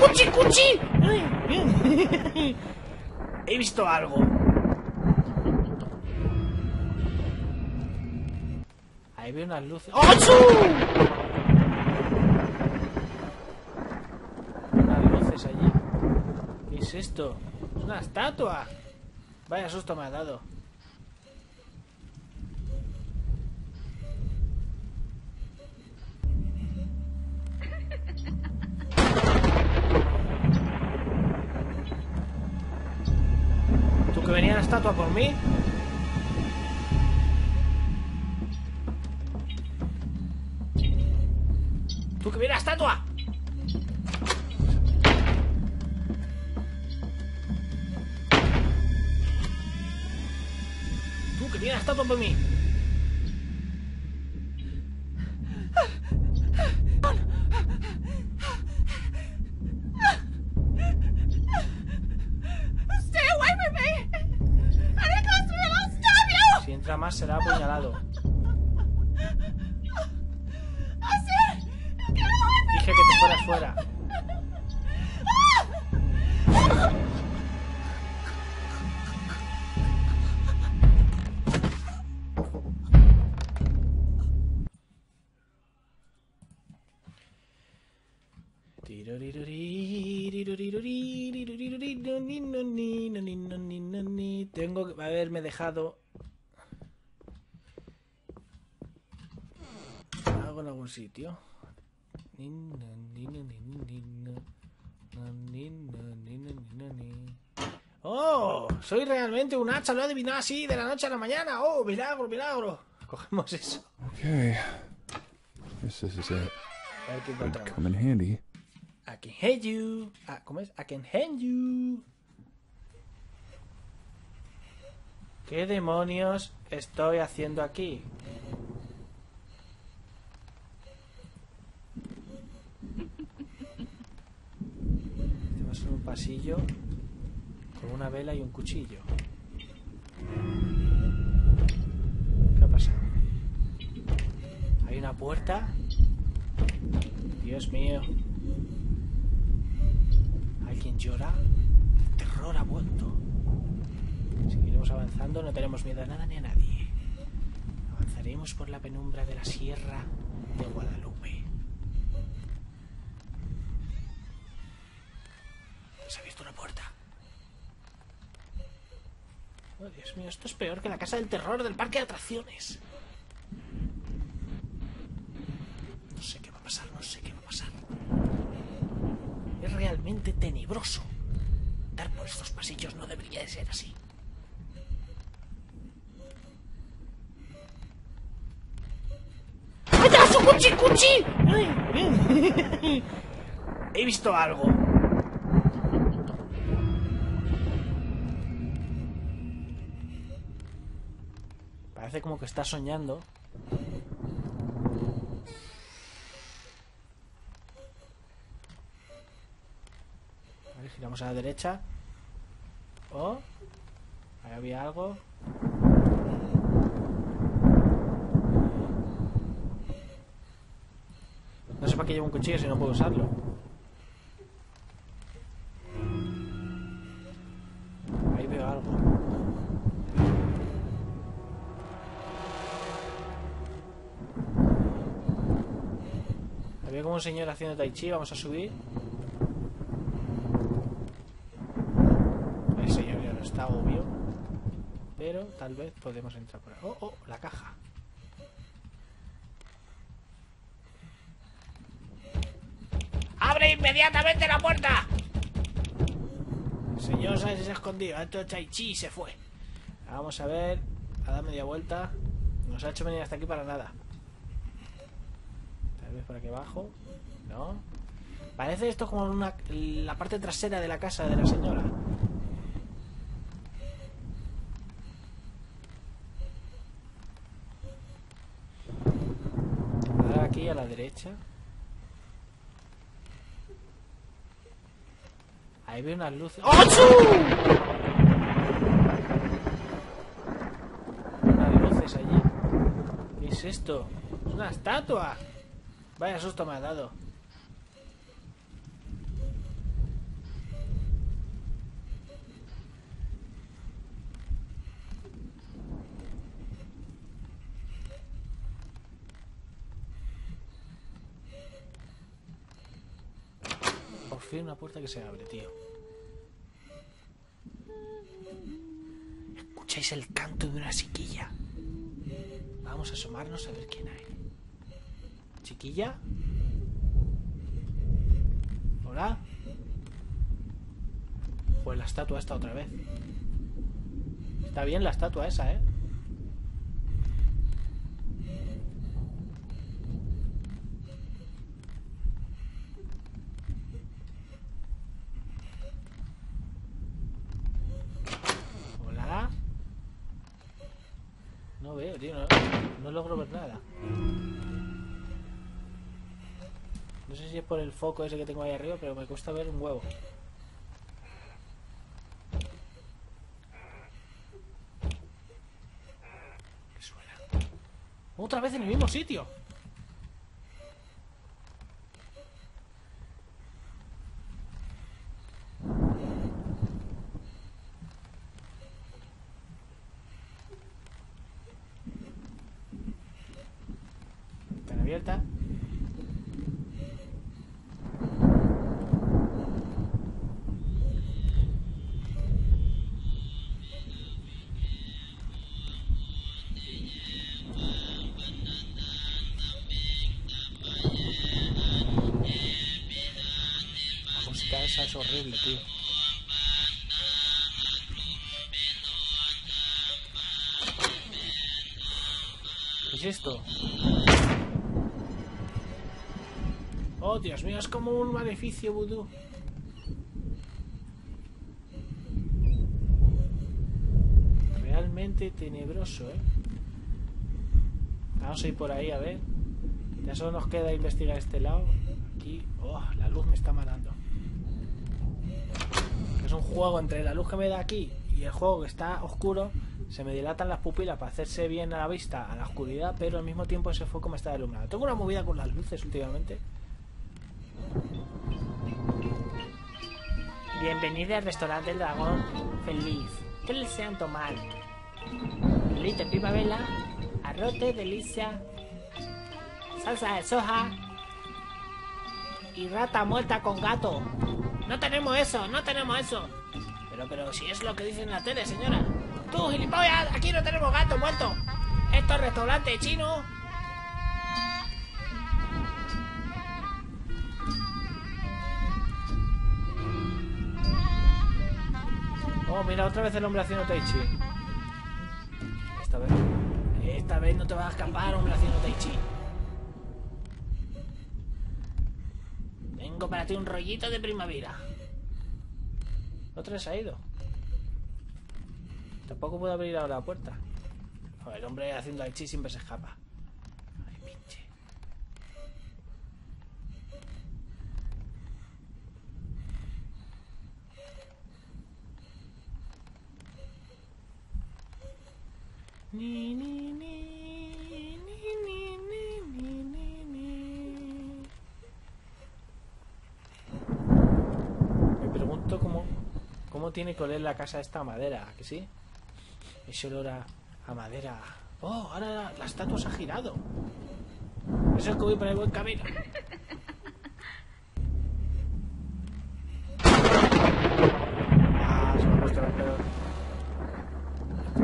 cuchi, cuchi! He visto algo. Ahí veo unas luces. ¡Ochu! Unas luces allí. ¿Qué es esto? ¡Es una estatua! Vaya susto me ha dado. ¿Tú que venía la estatua por mí? ¡Tú que viene la estatua! ¡Tú que viene la estatua por mí! Si entra más será apuñalado. Dije que te fueras fuera. Tengo que haberme dejado algo en algún sitio. ¡Oh! Soy realmente un hacha, lo he adivinado así de la noche a la mañana. ¡Oh, milagro, milagro! Cogemos eso. Okay. This is it. A ver qué encontramos. Come in handy. I can hand you. Ah, ¿cómo es? I can hand you. ¿Qué demonios estoy haciendo aquí? Estamos en un pasillo con una vela y un cuchillo. ¿Qué ha pasado? ¿Hay una puerta? Dios mío. ¿Alguien llora? El terror ha vuelto. Seguiremos avanzando, no tenemos miedo a nada ni a nadie. Avanzaremos por la penumbra de la Sierra de Guadalupe. Se ha abierto una puerta. Oh, Dios mío, esto es peor que la casa del terror del parque de atracciones. No sé qué va a pasar, no sé qué va a pasar. Es realmente tenebroso. Dar por estos pasillos no debería de ser así. ¡Cuchi, cuchi! He visto algo. Parece como que está soñando. Vale, giramos a la derecha. Oh, ahí había algo. No sé para qué llevo un cuchillo si no puedo usarlo. Ahí veo algo. Ahí veo como un señor haciendo tai chi. Vamos a subir. El señor ya no está, obvio. Pero tal vez podemos entrar por ahí. ¡Oh, oh! La caja. ¡Abre inmediatamente la puerta! El señor Sáenz se ha escondido. Ha hecho tai chi y se fue. Vamos a ver. Ha dado media vuelta. Nos ha hecho venir hasta aquí para nada. Tal vez por aquí abajo. No. Parece esto como una, la parte trasera de la casa de la señora. Ahora aquí a la derecha. Ahí veo unas luces. ¡Ochu! Unas luces allí. ¿Qué es esto? ¡Es una estatua! Vaya susto me ha dado. hay una puerta que se abre, tío. ¿Escucháis el canto de una chiquilla? Vamos a asomarnos a ver quién hay. ¿Chiquilla? ¿Hola? Pues la estatua esta otra vez. Está bien la estatua esa, ¿eh? Hola. No veo, tío. No logro ver nada. No sé si es por el foco ese que tengo ahí arriba, pero me cuesta ver un huevo. Otra vez en el mismo sitio. Está abierta. Es horrible, tío. ¿Qué es esto? Oh, Dios mío, es como un maleficio vudú. Realmente tenebroso, ¿eh? Vamos a ir por ahí, a ver. Ya solo nos queda investigar este lado. Aquí, oh, la luz me está matando. Un juego entre la luz que me da aquí y el juego que está oscuro, se me dilatan las pupilas para hacerse bien a la vista a la oscuridad, pero al mismo tiempo ese foco me está iluminando. Tengo una movida con las luces últimamente. Bienvenido al restaurante del dragón feliz. ¿Qué desean tomar? Lita primavera, arrote delicia, salsa de soja y rata muerta con gato. ¡No tenemos eso! ¡No tenemos eso! Pero si es lo que dicen en la tele, señora. ¡Tú, gilipollas! ¡Aquí no tenemos gato muerto! ¡Esto es restaurante chino! Oh, mira, otra vez el hombre haciendo tai chi. Esta vez no te vas a escapar, hombre haciendo tai chi. Tengo para ti un rollito de primavera. Otra se ha ido. Tampoco puedo abrir ahora la puerta. Joder, el hombre haciendo tai chi siempre se escapa. Ay, pinche. Ni, ni, ni. ¿Cómo tiene que oler la casa esta madera? ¿Que sí? Ese olor a madera. ¡Oh! Ahora la estatua se ha girado. Eso es que voy por el buen camino. Ah, se me ha puesto el peor.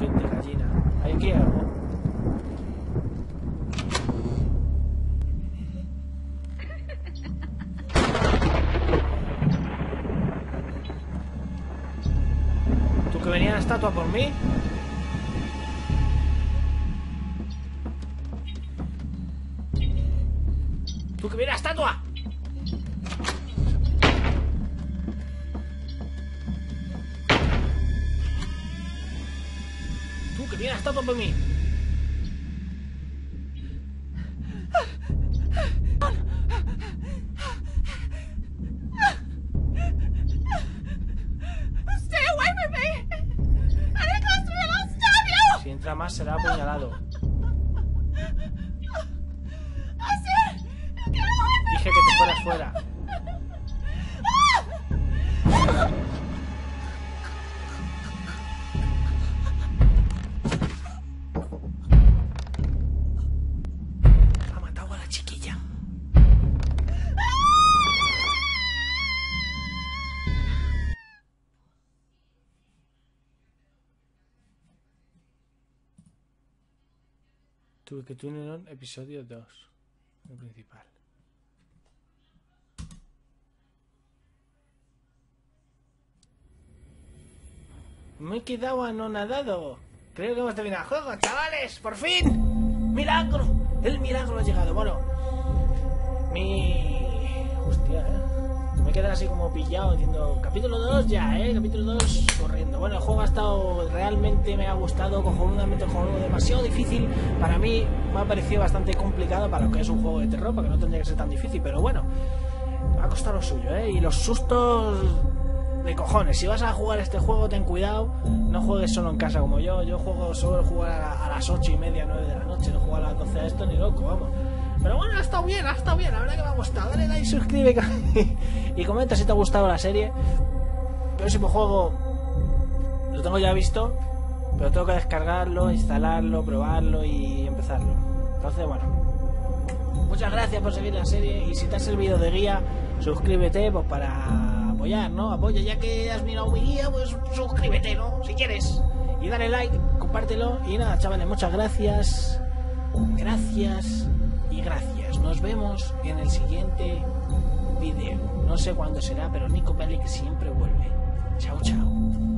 Gente, gallina. ¿Hay aquí algo? ¿Venía la estatua por mí? ¡Tú que viene la estatua! ¡Tú que viene la estatua por mí! Más será apuñalado. Dije que te fueras fuera. Ha matado a la chiquilla. Turquetuneron episodio 2, el principal. Me he quedado anonadado. Creo que hemos terminado el juego, chavales. ¡Por fin! ¡Milagro! El milagro ha llegado. Bueno, hostia, me quedan así como pillado diciendo capítulo 2 ya, capítulo 2 corriendo. Bueno, el juego ha estado, realmente me ha gustado cojonudamente. El juego demasiado difícil para mí, me ha parecido bastante complicado para lo que es un juego de terror, porque no tendría que ser tan difícil, pero bueno, va a costar lo suyo, y los sustos de cojones. Si vas a jugar este juego, ten cuidado, no juegues solo en casa como yo. Yo juego solo, jugar a las 8:30, 9 de la noche, no juego a las 12 a esto ni loco, vamos. Pero bueno, ha estado bien, la verdad que me ha gustado. Dale like, suscríbete y comenta si te ha gustado la serie. El próximo juego lo tengo ya visto, pero tengo que descargarlo, instalarlo, probarlo y empezarlo. Entonces, bueno, muchas gracias por seguir la serie, y si te ha servido de guía, suscríbete, pues para apoyar, ¿no? Apoya, ya que has mirado mi guía, pues suscríbete, ¿no? Si quieres. Y dale like, compártelo. Y nada, chavales, muchas gracias. Gracias y gracias. Nos vemos en el siguiente video. No sé cuándo será, pero Nico Bellic siempre vuelve. Chao, chao.